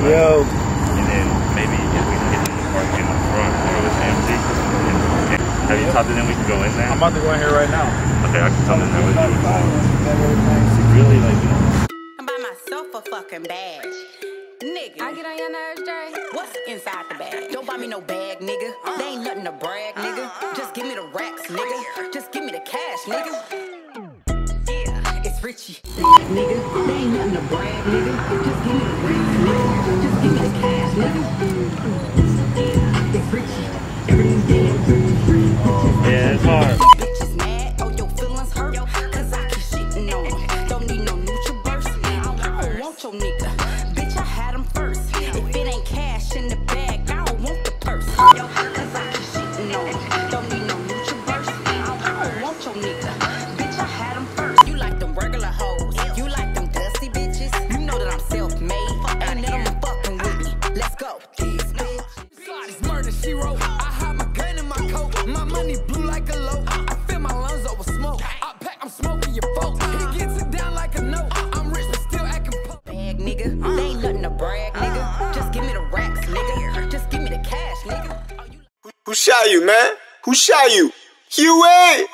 Yo. And then maybe if we can get the parking in the front where it's empty. Have you talked to them? We can go in there. I'm about to go in here right now. Okay, I can tell them that we do. Really like it. I'm by myself a fucking badge. Nigga. I get on your nerves, Dre. What's inside the bag? Don't buy me no bag, nigga. They ain't nothing to brag, nigga. Just give me the racks, nigga. Just give me the cash, nigga. Richie, nigga, they ain't nothing to brag, nigga. Just give me the bricks, nigga. Just give me the cash, nigga. It's Richie, everything's getting free. Yeah, it's hard. Bitches mad, oh, your feelings hurt, cause I keep shitting on it. Don't need no neutral burst, I don't want your nigga. Bitch, I had him first. If it ain't cash in the bag, I don't want the purse. Cause I keep shitting on it. Don't need no neutral burst, I don't want your nigga. Bitch, I had him first. Regular hoes, you like them dusty bitches. You know that I'm self-made, and then I'm fucking with me. Let's go. These bitches murder, she wrote. I hide my gun in my coat. My money blue like a loaf. I fill my lungs up with smoke. I pack, I'm smoking your folk. He gets it down like a note. I'm rich, but still acting pop. Bag, nigga. They ain't nothing to brag, nigga. Just give me the racks, nigga. Just give me the cash, nigga. Who shot you, man? Who shot you? Huey!